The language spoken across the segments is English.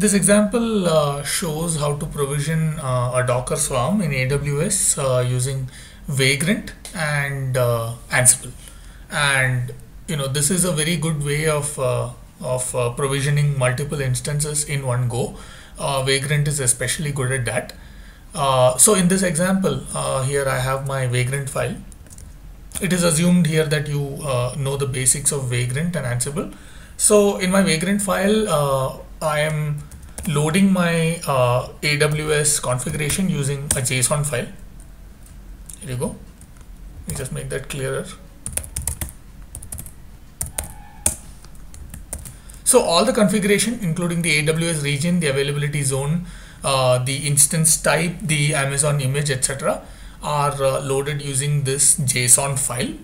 This example shows how to provision a Docker Swarm in AWS using Vagrant and Ansible. And you know, this is a very good way of provisioning multiple instances in one go. Vagrant is especially good at that. So in this example, here I have my Vagrant file. It is assumed here that you know the basics of Vagrant and Ansible. So in my Vagrant file, I am loading my AWS configuration using a JSON file. Here you go. Let me just make that clearer. So all the configuration, including the AWS region, the availability zone, the instance type, the Amazon image, etc., are loaded using this JSON file.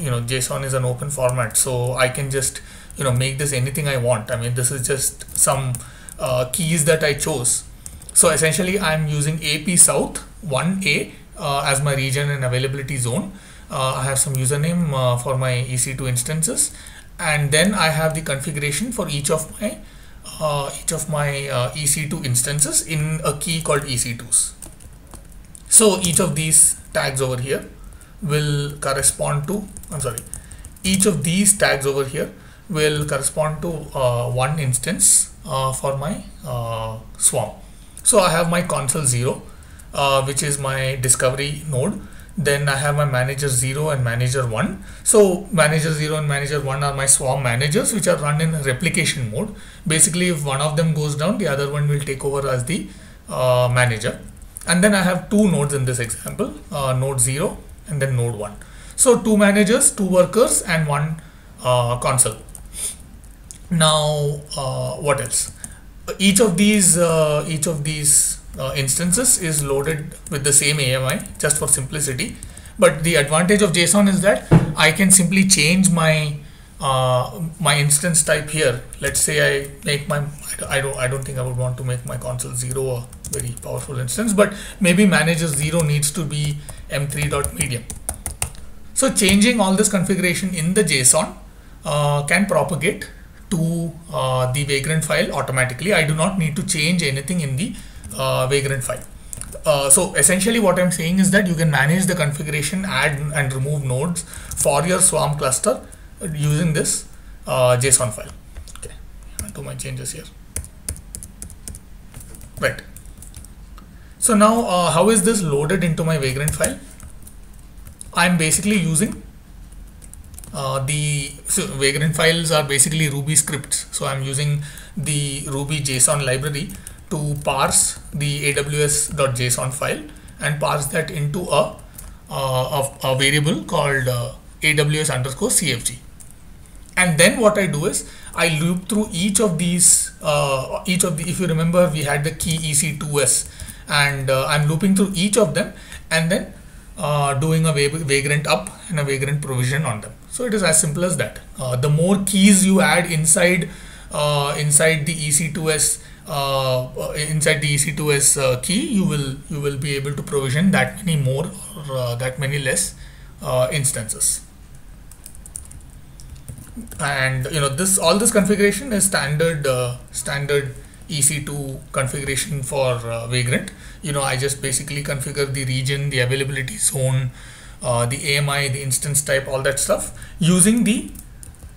You know, JSON is an open format, so I can just, you know, make this anything I want. I mean, this is just some keys that I chose. So essentially, I'm using AP South 1A as my region and availability zone. I have some username for my EC2 instances. And then I have the configuration for each of my EC2 instances in a key called EC2s. So each of these tags over here will correspond to, each of these tags over here will correspond to one instance for my swarm. So I have my Consul 0, which is my discovery node. Then I have my manager 0 and manager 1. So manager 0 and manager 1 are my swarm managers, which are run in replication mode. Basically, if one of them goes down, the other one will take over as the manager. And then I have two nodes in this example, node 0 and then node 1. So two managers, two workers, and one console. Now, what else? Each of these instances is loaded with the same AMI just for simplicity, but the advantage of JSON is that I can simply change my my instance type here. Let's say I make my, I don't think I would want to make my Consul 0 a very powerful instance, but maybe manager 0 needs to be m3.medium. So changing all this configuration in the JSON can propagate to the Vagrant file automatically. I do not need to change anything in the Vagrant file. So essentially what I'm saying is that you can manage the configuration, add and remove nodes for your swarm cluster using this JSON file. Okay, I'll do my changes here. Right. So now how is this loaded into my Vagrant file? I'm basically using so Vagrant files are basically Ruby scripts. So I'm using the Ruby JSON library to parse the aws.json file and parse that into a variable called aws_cfg. And then what I do is I loop through each of these, if you remember, we had the key EC2s, and I'm looping through each of them and then doing a Vagrant up and a Vagrant provision on them. So it is as simple as that. The more keys you add inside inside the EC2s key, you will be able to provision that many more or that many less instances. And you know, this all this configuration is standard standard EC2 configuration for Vagrant. You know, I just basically configure the region, the availability zone, the AMI, the instance type, all that stuff using the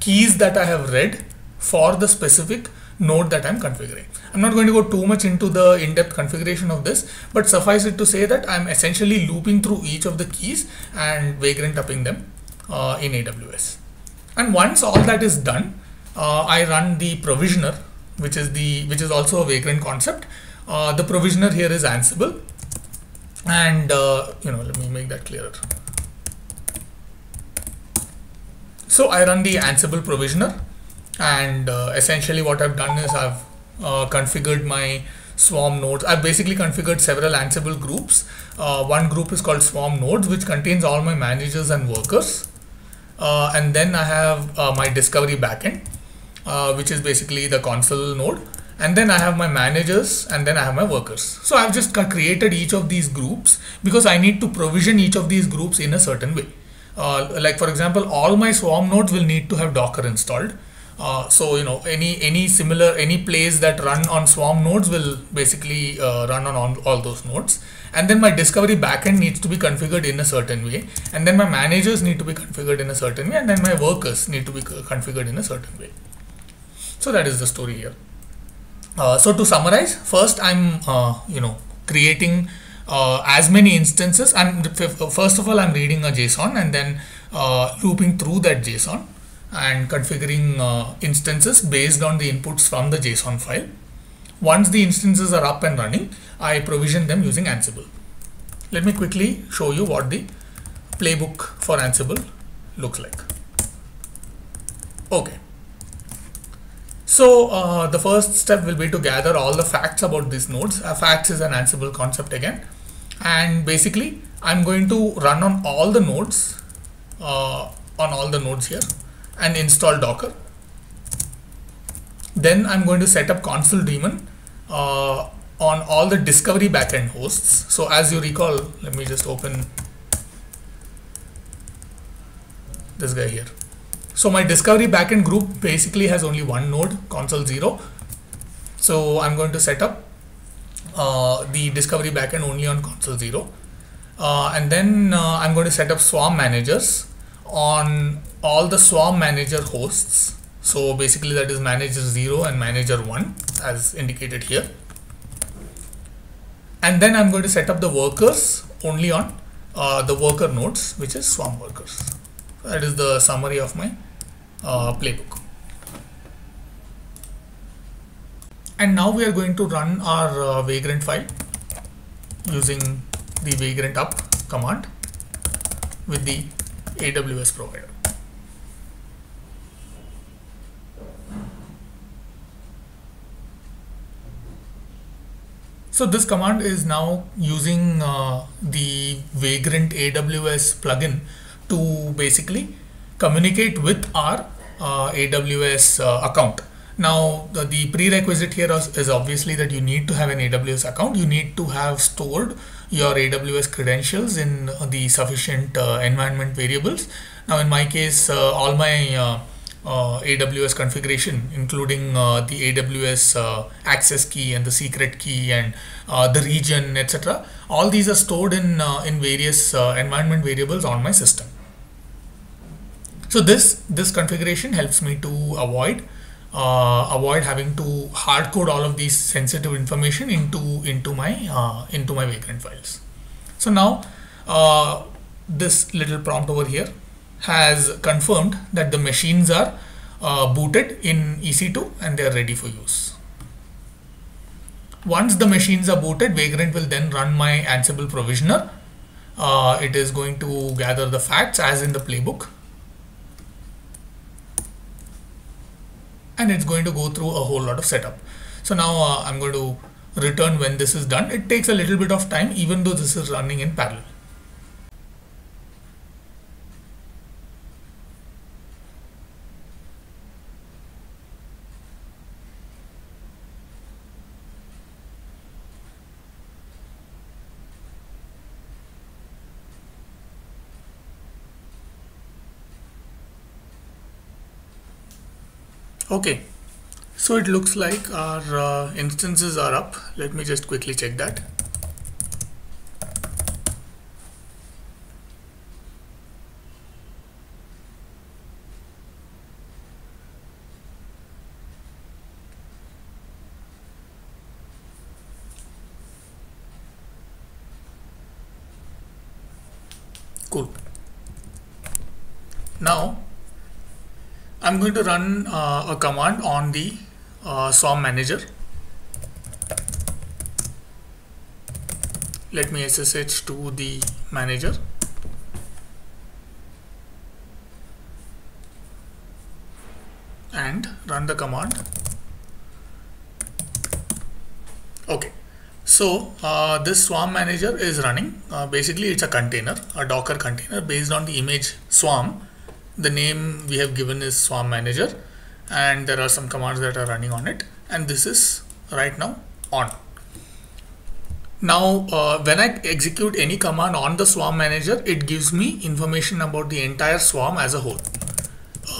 keys that I have read for the specific node that I'm configuring. I'm not going to go too much into the in-depth configuration of this, but suffice it to say that I'm essentially looping through each of the keys and Vagrant upping them in AWS. And once all that is done, I run the provisioner, which is also a Vagrant concept. The provisioner here is Ansible, and you know, let me make that clearer. So I run the Ansible provisioner, and essentially what I've done is I've configured my swarm nodes. I've basically configured several Ansible groups. One group is called swarm nodes, which contains all my managers and workers, and then I have my discovery backend, which is basically the Consul node, and then I have my managers, and then I have my workers. So I've just created each of these groups because I need to provision each of these groups in a certain way. Like for example, all my swarm nodes will need to have Docker installed. So, you know, any plays that run on Swarm nodes will basically run on all those nodes. And then my discovery backend needs to be configured in a certain way. And then my managers need to be configured in a certain way. And then my workers need to be configured in a certain way. So that is the story here. So to summarize, first I'm, you know, creating as many instances. First of all, I'm reading a JSON and then looping through that JSON and configuring instances based on the inputs from the JSON file. Once the instances are up and running, I provision them using Ansible. Let me quickly show you what the playbook for Ansible looks like. Okay. So the first step will be to gather all the facts about these nodes. Facts is an Ansible concept again. And basically, I'm going to run on all the nodes, here, and install Docker. Then I'm going to set up Consul daemon on all the discovery backend hosts. So as you recall, let me just open this guy here. So my discovery backend group basically has only one node, Consul 0. So I'm going to set up the discovery backend only on Consul 0. And then I'm going to set up Swarm managers on all the Swarm manager hosts. So basically that is manager 0 and manager 1 as indicated here. And then I'm going to set up the workers only on the worker nodes, which is Swarm workers. That is the summary of my playbook. And now we are going to run our Vagrant file using the Vagrant up command with the AWS provider. So this command is now using the Vagrant AWS plugin to basically communicate with our AWS account. Now the prerequisite here is obviously that you need to have an AWS account. You need to have stored your AWS credentials in the sufficient environment variables. Now in my case, all my AWS configuration, including the AWS access key and the secret key and the region, etc. All these are stored in various environment variables on my system. So this configuration helps me to avoid having to hard code all of these sensitive information into my Vagrant files. So now this little prompt over here has confirmed that the machines are booted in EC2 and they are ready for use. Once the machines are booted, Vagrant will then run my Ansible provisioner. It is going to gather the facts as in the playbook. And it's going to go through a whole lot of setup. So now I'm going to return when this is done. It takes a little bit of time, even though this is running in parallel. Okay, so it looks like our instances are up. Let me just quickly check that. Cool. Now I'm going to run a command on the Swarm manager. Let me SSH to the manager. And run the command. Okay. So this Swarm manager is running. Basically it's a container, a Docker container based on the image Swarm. The name we have given is Swarm manager, and there are some commands that are running on it, and this is right now on. Now when I execute any command on the Swarm manager, it gives me information about the entire Swarm as a whole.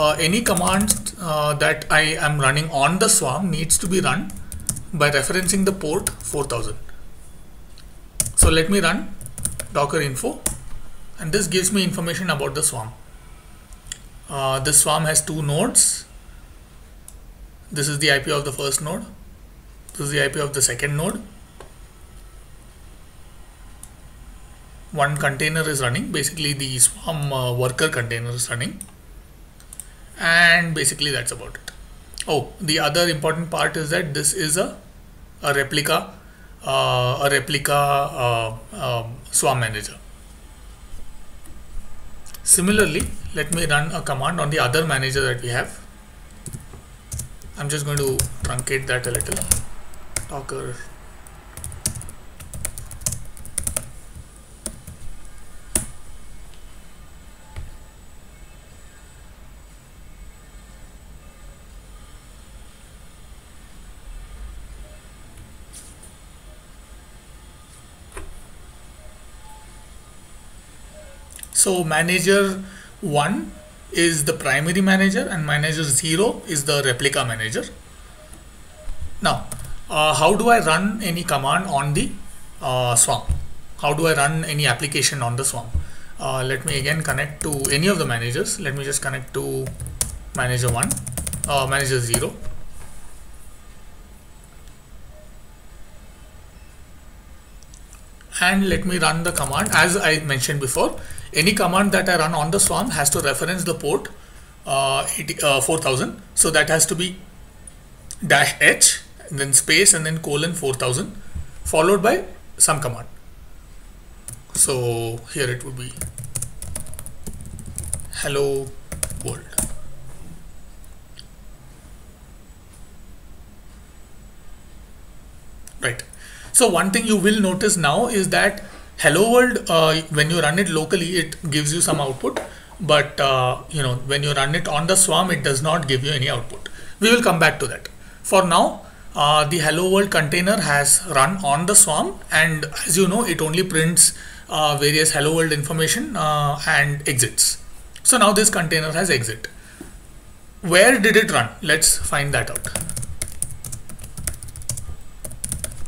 any commands that I am running on the Swarm needs to be run by referencing the port 4000. So let me run docker info, and this gives me information about the Swarm. The Swarm has two nodes. This is the IP of the first node. This is the IP of the second node. One container is running, basically the Swarm worker container is running, and basically that's about it. Oh, the other important part is that this is a replica Swarm manager. Similarly, let me run a command on the other manager that we have. I'm just going to truncate that a little. Docker . So manager 1 is the primary manager and manager 0 is the replica manager. Now, how do I run any command on the Swarm? How do I run any application on the Swarm? Let me again connect to any of the managers. Let me just connect to manager 1, manager 0. And let me run the command. As I mentioned before, any command that I run on the Swarm has to reference the port 4000. So that has to be -h, and then space, and then :4000, followed by some command. So here it would be hello world. Right. So one thing you will notice now is that hello world, when you run it locally, it gives you some output, but when you run it on the Swarm, it does not give you any output. We will come back to that. For now, the hello world container has run on the Swarm, and as you know, it only prints various hello world information and exits. So now this container has exit. Where did it run? Let's find that out.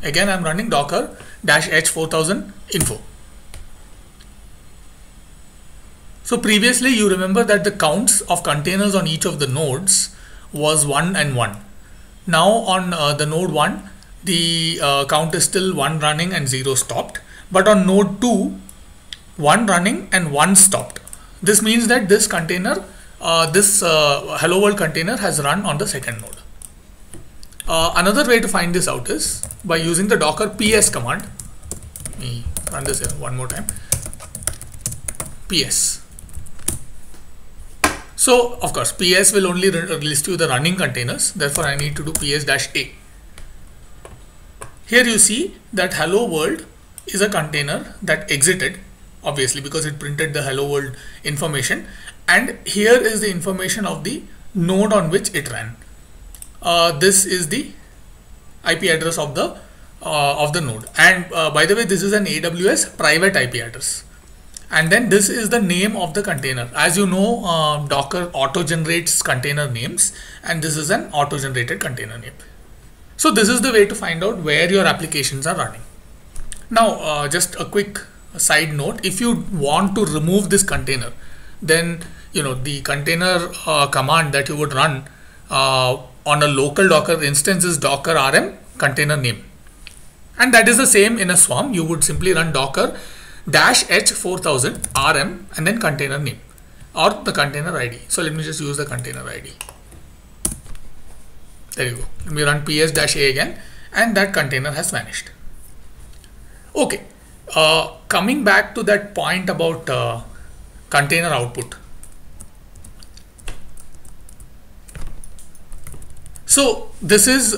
Again, I'm running docker -h4000 info. So previously, you remember that the counts of containers on each of the nodes was 1 and 1. Now on the node 1, the count is still 1 running and 0 stopped. But on node 2, 1 running and 1 stopped. This means that this container, this hello world container has run on the second node. Another way to find this out is by using the docker ps command. Let me run this here one more time. ps. So of course, ps will only list you the running containers. Therefore, I need to do ps-a. Here you see that hello world is a container that exited, obviously, because it printed the hello world information. And here is the information of the node on which it ran. This is the IP address of the node, and by the way, this is an AWS private IP address. And then this is the name of the container. As you know, Docker auto generates container names, and this is an auto generated container name. So this is the way to find out where your applications are running. Now, just a quick side note: if you want to remove this container, then the container command that you would run on a local Docker instance is docker rm container name, and that is the same in a Swarm. You would simply run docker -h4000 rm and then container name or the container ID. So let me just use the container ID. There you go. Let me run ps-a again, and that container has vanished. Okay, coming back to that point about container output. So this is,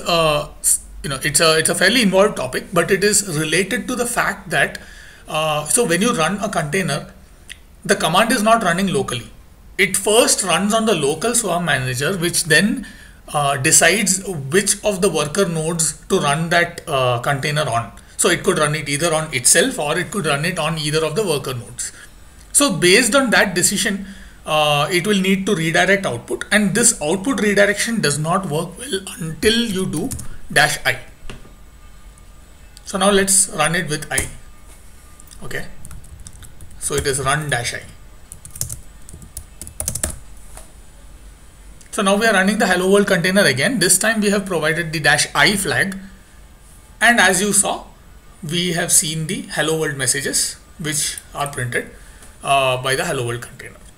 it's a fairly involved topic, but it is related to the fact that, so when you run a container, the command is not running locally. It first runs on the local Swarm manager, which then decides which of the worker nodes to run that container on. So it could run it either on itself, or it could run it on either of the worker nodes. So based on that decision, it will need to redirect output, and this output redirection does not work well until you do -i. So now let's run it with I. Okay, so it is run -i. So now we are running the hello world container again. This time we have provided the -i flag, and as you saw, we have seen the hello world messages which are printed by the hello world container.